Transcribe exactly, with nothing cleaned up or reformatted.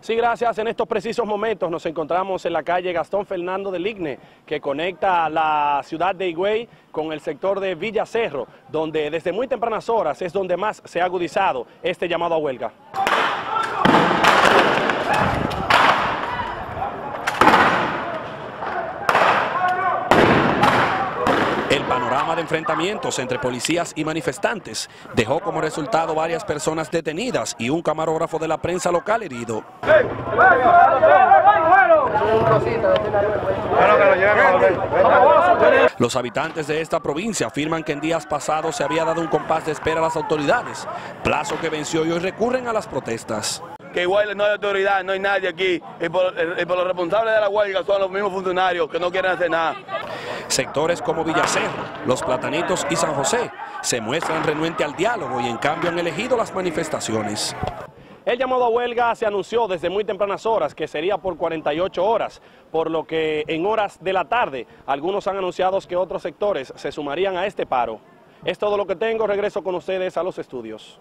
Sí, gracias. En estos precisos momentos nos encontramos en la calle Gastón Fernando de Ligne, que conecta la ciudad de Higüey con el sector de Villa Cerro, donde desde muy tempranas horas es donde más se ha agudizado este llamado a huelga. El panorama de enfrentamientos entre policías y manifestantes dejó como resultado varias personas detenidas y un camarógrafo de la prensa local herido. Los habitantes de esta provincia afirman que en días pasados se había dado un compás de espera a las autoridades, plazo que venció y hoy recurren a las protestas. Que igual no hay autoridad, no hay nadie aquí, y por, y por los responsables de la huelga son los mismos funcionarios que no quieren hacer nada. Sectores como Villa Cerro, Los Platanitos y San José se muestran renuente al diálogo y en cambio han elegido las manifestaciones. El llamado a huelga se anunció desde muy tempranas horas, que sería por cuarenta y ocho horas, por lo que en horas de la tarde algunos han anunciado que otros sectores se sumarían a este paro. Es todo lo que tengo, regreso con ustedes a los estudios.